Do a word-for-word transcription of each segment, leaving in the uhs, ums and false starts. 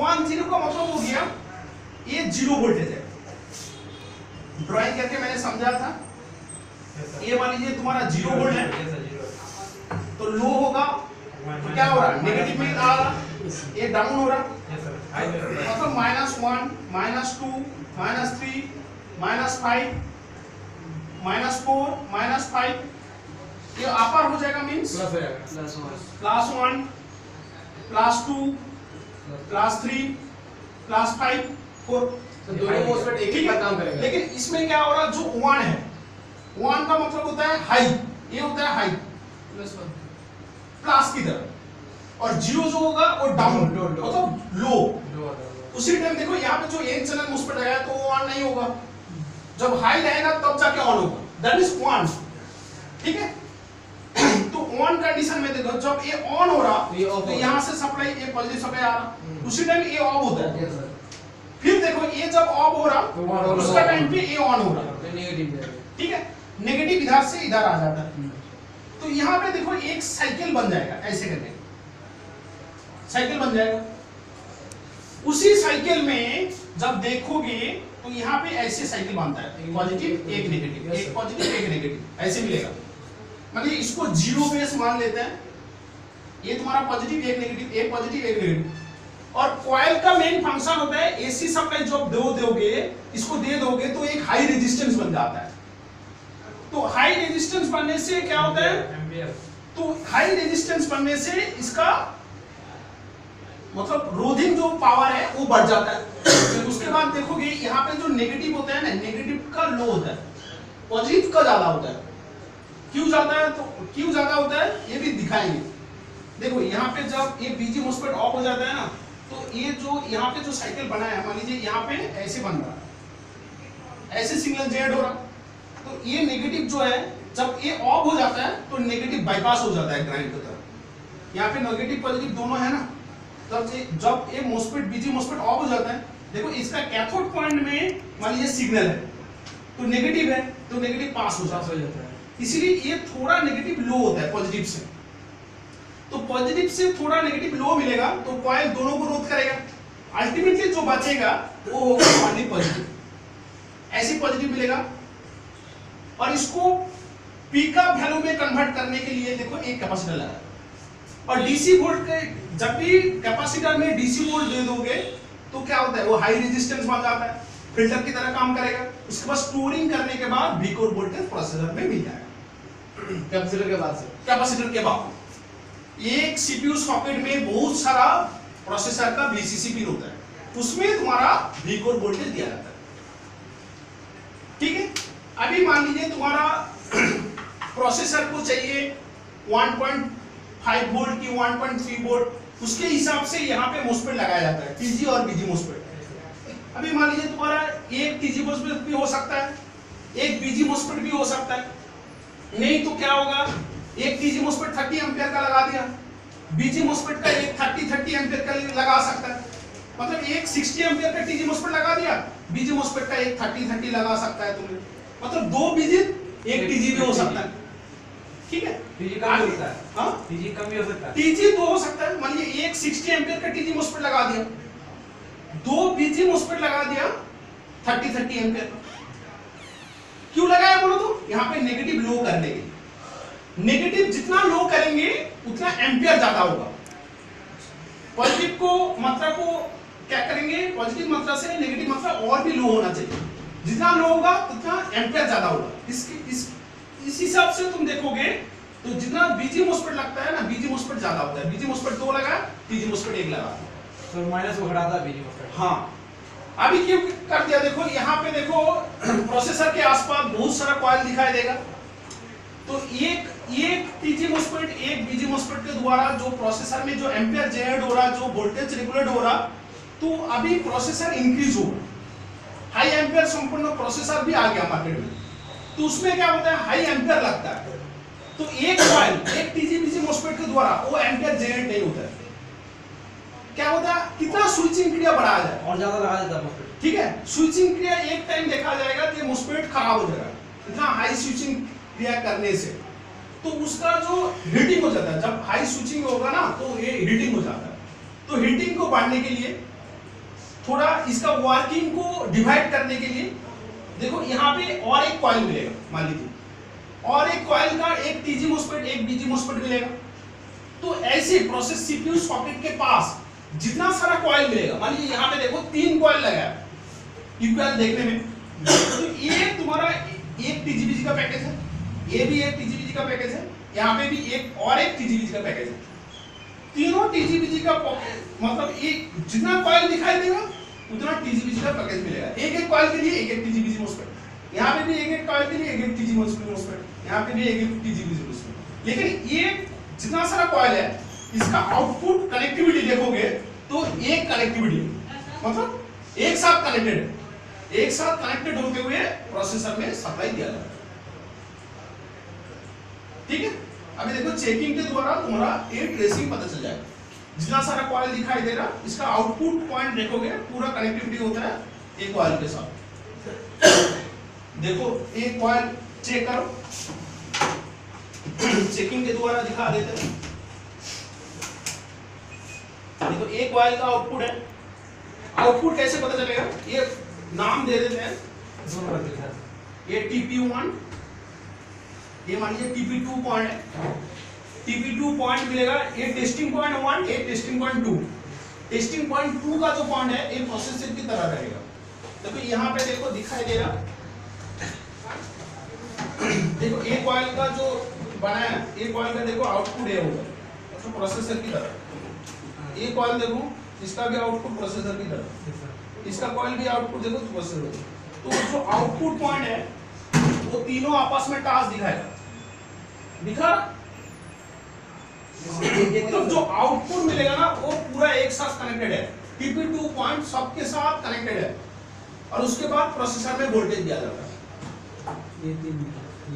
One zero का मतलब हो गया ये जीरो वोल्टेज है। ड्राइंग करके मैंने समझा था, ये मान लीजिए तुम्हारा जीरो वोल्ट है तो लो होगा तो क्या हो रहा है नेगेटिव में आ रहा, ये डाउन हो रहा मतलब minus one minus two minus three minus five minus four minus five ये अपर हो जाएगा means plus one plus two plus three plus five four दोनों एक ही काम करेगा। लेकिन इसमें क्या हो रहा है जो वन है वन का मतलब होता है हाई, ये होता है हाई प्लस की तरफ और जीरो जो होगा वो डाउन मतलब लो। उसी टाइम देखो यहाँ पे जो एन चैनल उस पर लगाया तो वो ऑन नहीं होगा, जब हाई रहेगा तब जाके ऑन होगा दैट इज वन। ठीक है तो ऑन कंडीशन में देखो जब ये ऑन हो रहा तो यहाँ से सप्लाई ये पॉजिटिव सप्लाई आ रहा, उसी टाइम ये ऑफ होता है। फिर देखो ये जब ऑफ हो रहा उसका टाइम पे ये ऑन हो रहा, ठीक है नेगेटिव इधर से इधर आ जाता है। तो यहाँ पे देखो एक साइकिल बन जाएगा, ऐसे करके साइकिल बन जाएगा। उसी साइकिल में जब देखोगे तो यहाँ पे ऐसे साइकिल बनता है पॉजिटिव एक नेगेटिव एक पॉजिटिव एक नेगेटिव ऐसे मिलेगा। मतलब इसको जीरो बेस मान लेते हैं, ये तुम्हारा पॉजिटिव एक नेगेटिव एक पॉजिटिव एक नेगेटिव। और कॉइल का मेन फंक्शन होता है एसी सप्लाई जो आप दे दोगे इसको दे दोगे तो एक हाई रेजिस्टेंस बन जाता है। तो हाई रेजिस्टेंस बनने से क्या होता है, तो हाई रेजिस्टेंस बनने से इसका मतलब रोधिंग जो पावर है वो बढ़ जाता है। उसके बाद देखोगे यहाँ पे जो नेगेटिव होता है ना, नेगेटिव का लो होता है पॉजिटिव का ज्यादा होता है। क्यों ज्यादा है तो क्यों ज्यादा होता है ये भी दिखाएंगे। देखो यहाँ पे जब ये बीजी मॉस्फेट ऑफ हो जाता है ना तो ये जो यहाँ पे जो साइकिल बना है, मान लीजिए यहाँ पे ऐसे बन रहा ऐसे सिग्नल जेड हो रहा तो ये नेगेटिव जो है जब ये ऑफ हो जाता है तो नेगेटिव बाईपास हो जाता है ग्राइंड की तरफ। यहाँ पे नेगेटिव पॉजिटिव दोनों है ना, तब जब ये मॉस्फेट बीजी मॉस्फेट ऑफ हो जाता है देखो इसका कैथोड पॉइंट में मान लीजिए सिग्नल है तो नेगेटिव है तो नेगेटिव पास हो जाता है, इसीलिए ये थोड़ा नेगेटिव लो होता है पॉजिटिव से। तो पॉजिटिव से थोड़ा नेगेटिव लो मिलेगा तो कॉइल दोनों को रोध करेगा, अल्टीमेटली जो बचेगा वो होगा ओनली पॉजिटिव, ऐसे पॉजिटिव मिलेगा। और इसको पीकअप वैल्यू में कन्वर्ट करने के लिए देखो एक कैपेसिटर लगा और डीसी वोल्ट के जब भी कैपेसिटर में डीसी वोल्ट दे दोगे तो क्या होता है वो हाई रेजिस्टेंस बन जाता है, फिल्टर की तरह काम करेगा। उसके बाद स्टोरिंग करने के बाद वीक और वोल्टेज प्रोसेसर में मिल जाएगा कैपेसिटर के बाद से कैपेसिटर के बाद एक सीपीयू सॉकेट में बहुत सारा प्रोसेसर का वीसीसी पिन होता है उसमें तुम्हारा वीक और वोल्टेज दिया जाता है। ठीक है, अभी मान लीजिए तुम्हारा प्रोसेसर को चाहिए वन पॉइंट फाइव वोल्ट की वन पॉइंट थ्री वोल्ट, उसके हिसाब से यहाँ पे मॉस्फेट लगाया जाता है टीजी और बीजी मॉस्फेट। अभी मान लीजिए तुम्हारा एक टीजी मॉस्फेट भी हो सकता है एक बीजी मॉस्फेट भी हो सकता है, नहीं तो क्या होगा एक टीजी मॉस्फेट थर्टी एम्पियर का लगा दिया, बीजी मॉस्फेट का एक थर्टी थर्टी एम्पियर का लगा सकता है, मतलब एक सिक्सटी एम्पियर का टीजी मॉस्फेट लगा दिया बीजी मॉस्फेट का एक थर्टी थर्टी लगा सकता है तुम्हें, मतलब दो बीजी एक टीजी भी हो सकता है। ठीक है, टीजी कम होता है, हां टीजी कम भी हो सकता है, टीजी दो हो सकता है। मान लीजिए एक साठ एंपियर का टीजी मॉस्फेट लगा दिया, दो बीजी मॉस्फेट लगा दिया तीस तीस एंपियर। क्यों लगाया बोलो तो यहां पे नेगेटिव लो करने के, नेगेटिव जितना लो करेंगे उतना एंपियर ज्यादा होगा। पॉजिटिव को मात्रा को क्या करेंगे, पॉजिटिव मात्रा से नेगेटिव मात्रा और भी लो होना चाहिए, जितना लो होगा उतना एम्पियर ज्यादा होगा। इसके इस इस हिसाब से तुम देखोगे तो जितना बीजी मॉस्फेट लगता है ना बीजी मॉस्फेट ज्यादा होता है, बीजी मॉस्फेट दो लगा टीजी मॉस्फेट एक लगा सर माइनस हो रहा था बीजी मॉस्फेट। हां अभी क्यों कर दिया, देखो यहां पे देखो प्रोसेसर के आसपास बहुत सारा कॉइल दिखाई देगा तो एक एक टीजी मॉस्फेट एक बीजी मॉस्फेट के द्वारा जो प्रोसेसर में जो एम्पियर जनरेट हो रहा जो वोल्टेज रेगुलेट हो रहा तो अभी प्रोसेसर इंक्रीज होगा, हाई एम्पियर संपूर्ण प्रोसेसर भी आ गया मार्केट में तो उसमें क्या होता है हाई एम्पियर लगता है तो एक कॉइल एक टीजीबीसी मॉस्फेट के द्वारा वो एम्पियर जनरेट नहीं होता है। क्या होता है कितना स्विचिंग क्रिया बढ़ाया जाए और ज्यादा लगा जाता है मॉस्फेट। ठीक है, स्विचिंग क्रिया एक टाइम देखा जाएगा कि मॉस्फेट खराब हो जाएगा इतना हाई स्विचिंग क्रिया करने से, तो उसका जो हीटिंग हो जाता है जब हाई स्विचिंग होगा ना तो ये हीटिंग हो जाता है। तो हीटिंग को बढ़ाने के लिए थोड़ा इसका वर्किंग को डिवाइड करने के लिए देखो यहाँ पे और एक कॉइल मिलेगा, मान लीजिए और एक कॉइल का एक टीजी मॉस्फेट एक बीजी मॉस्फेट मिलेगा। तो ऐसे प्रोसेस सीपीयू सॉकेट के पास जितना सारा कॉइल मिलेगा, मान लीजिए यहाँ पे देखो तीन कॉइल लगाया इक्वल देखने में, तो ये तुम्हारा एक टीजीबीजी का पैकेज है, ये भी एक टीजीबीजी का पैकेज है, यहाँ पे भी एक और एक टीजीबीजी का पैकेज है। तीनों टीजीबीजी का मतलब एक जितना कॉइल दिखाई देगा उतना टीजीबीजी का पैकेज मिलेगा। एक एक कॉइल के लिए एक एक टीजीबीजी मॉस्फेट, यहाँ पे भी एक एक कॉइल के लिए एक एक टीजी मॉस्फेट, यहाँ पे भी एक एक टीजीबीजी मॉस्फेट। लेकिन ये जितना सारा कॉइल है इसका आउटपुट कनेक्टिविटी देखोगे तो एक कनेक्टिविटी मतलब एक साथ कनेक्टेड है, एक साथ कनेक्टेड होते हुए प्रोसेसर में सप्लाई दिया जाता है। ठीक है, अभी देखो चेकिंग के द्वारा तुम्हारा ए ट्रेसिंग पता चल जाएगा। जितना सारा कॉइल दिखाई दे रहा इसका आउटपुट पॉइंट देखोगे पूरा कनेक्टिविटी होता है एक कॉइल के साथ। देखो एक कॉइल चेक करो, चेकिंग के द्वारा दिखा देते हैं। देखो एक कॉइल का आउटपुट है, आउटपुट कैसे पता चलेगा ये नाम दे देते हैं, ये टीपी वन, ये मान लीजिए टीपी टू पॉइंट है, टीपी टू पॉइंट मिलेगा, ये टेस्टिंग पॉइंट वन, ये testing point two, testing point two का जो पॉइंट है ये प्रोसेसर की तरह रहेगा। देखो यहाँ पे देखो दिखाई दे रहा, देखो एक कॉइल का जो बना है एक कॉइल का देखो आउटपुट है होगा तो प्रोसेसर की तरह, एक कॉइल देखो इसका भी आउटपुट प्रोसेसर की तरह, इसका कॉइल भी आउटपुट देखो प्रोसेसर। तो जो आउटपुट पॉइंट है वो तीनों आपस में टास्क दिखाएगा, दिखा एकदम। जो आउटपुट मिलेगा ना वो पूरा एक साथ कनेक्टेड है, टीपी टू पॉइंट सबके साथ कनेक्टेड है, और उसके बाद प्रोसेसर में वोल्टेज दिया जाता है। ये तीन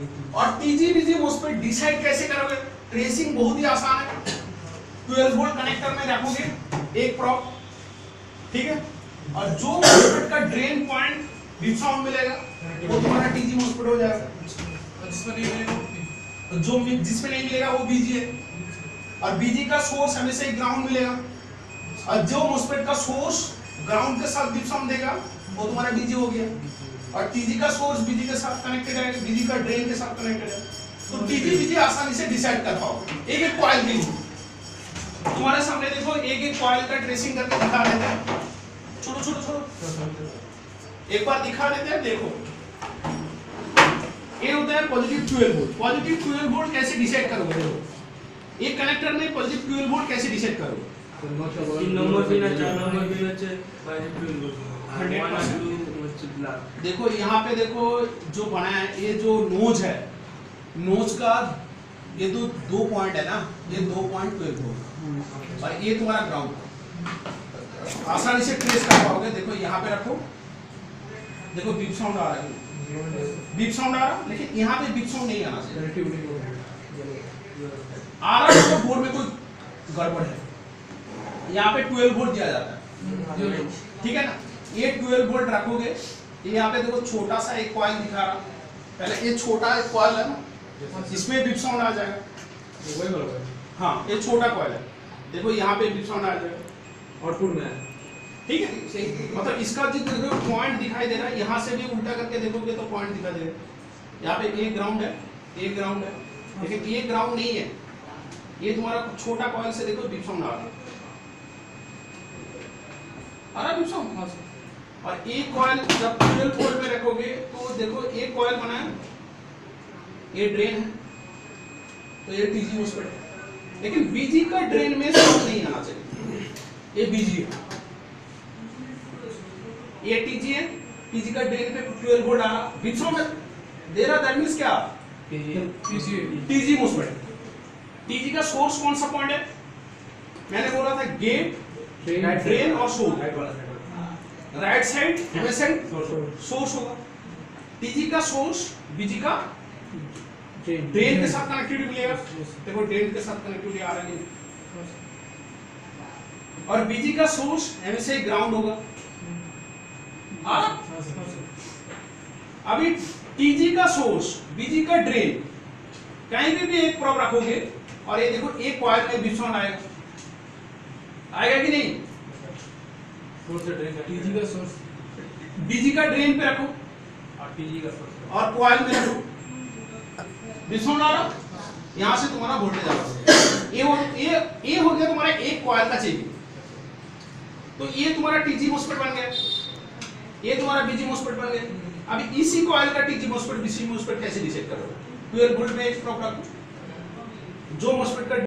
ये तीन और टीजीबीजी मॉस्फेट डिसाइड कैसे करोगे? ट्रेसिंग बहुत ही आसान है, ट्वेल्व वोल्ट कनेक्टर में रखोगे एक प्रॉप, ठीक है, और जो मॉस्फेट का ड्रेन पॉइंट डिफाउंड मिलेगा वो तुम्हारा टीजी मॉस्फेट हो जाएगा, जिसमें नहीं मिलेगा जो जिसमें नहीं मिलेगा वो बीजी है, और बीजी का सोर्स हमेशा ही ग्राउंड मिलेगा, और जो मॉस्फेट का सोर्स ग्राउंड के साथ डिफाउंड देगा वो तुम्हारा बीजी हो गया, और टीजी का सोर्स बीजी के साथ कनेक्टेड है, बीजी का ड्रेन के साथ कनेक्टेड है। तो टीजी बीजी आसानी से डिसाइड कर पाओगे एक एक कॉइल के लिए। तुम्हारे सामने देखो एक एक कॉइल का ट्रेसिंग करके दिखा देते हैं, छोड़ो छोड़ो छोड़ो एक बार दिखा देते हैं। देखो ये होता है positive twelve volt, positive twelve volt कैसे डिसाइड करोगे? देखो एक कनेक्टर में पॉजिटिव ट्वेल्व वोल्ट कैसे डिसाइड करोगे? तीन नंबर भी ना चार नंबर भी ना चाहिए पॉजिटिव ट्वेल्व वोल्ट। देखो यहाँ पे देखो जो बना है ये जो नोज है, नोज का ये तो दो पॉइंट है ना, ये दो पॉइंट ट्वेल्व वोल्ट और ये तुम्हारा ग्राउंड, आसानी से ट्रेस कर पाओगे। देखो यहाँ पे रखो, देखो बीप साउंड आ रहा है, बीप साउंड आ रहा है, लेकिन यहाँ पे बीप साउंड नहीं आना चाहिए, आ रहा है तो बोर्ड में कोई गड़बड़ है। यहाँ पे ट्वेल्व वोल्ट दिया जाता है, ठीक है ना, ये ट्वेल्व वोल्ट रखोगे। यहाँ पे देखो छोटा सा एक कॉइल दिखा रहा, पहले ये छोटा एक कॉइल है ना, इसमें बीप साउंड आ जाएगा, हाँ ये छोटा कॉइल है, देखो यहाँ पे बीप साउंड आ जाएगा आउटपुट में, ठीक है। मतलब इसका जो पॉइंट दिखाई दे रहा है यहाँ से भी उल्टा करके देखोगे तो पॉइंट दिखाई दे रहा है। यहाँ पे एक ग्राउंड है, एक ग्राउंड है, लेकिन ये ग्राउंड नहीं है, ये तुम्हारा छोटा कॉइल से देखो बीप साउंड आ रहा है, बीप साउंड। और एक कॉइल जब ट्वेल्व वोल्ट में रखोगे तो देखो एक कॉइल बना है, ये ड्रेन है तो ये टीजी मॉस्फेट है, लेकिन बीजी का ड्रेन में साउंड नहीं आना चाहिए, ये बीजी है, ये टीजी है, टीजी का ड्रेन पे ट्वेल्व वोल्ट आ रहा, बीच में दे रहा, दैट मींस क्या टीजी टीजी मॉस्फेट। टीजी का सोर्स कौन सा पॉइंट है? मैंने बोला था गेट, ड्रेन और source, right side adjacent source होगा। टीजी का सोर्स बीजी का ड्रेन के साथ कनेक्टिविटी मिलेगा, देखो ड्रेन के साथ कनेक्टिविटी आ रही है, और बीजी का सोर्स हमेशा ग्राउंड होगा। अभी टीजी का सोर्स बीजी का ड्रेन कहीं पे भी एक प्रॉब रखोगे और ये देखो एक कॉइल में बीप साउंड आएगा, आएगा कि नहीं? का सोर्स बीजी का ड्रेन पे रखो और पीजी का सोर्स और कॉइल में रखो। यहाँ से तुम्हारा वोल्टेज आ रहा है, ये ये ये हो गया तुम्हारा एक कॉइल का चेन, तो ये तुम्हारा टीजी मॉस्फेट बन गया, ये तुम्हारा बीजी मॉस्फेट बन गया। अब इसी कॉइल का टीजी मॉस्फेट बीसी मॉस्फेट कैसे डिसाइड करोगे? ट्वेल्व वोल्ट में एक प्रॉब्लम जो मॉस्फेट का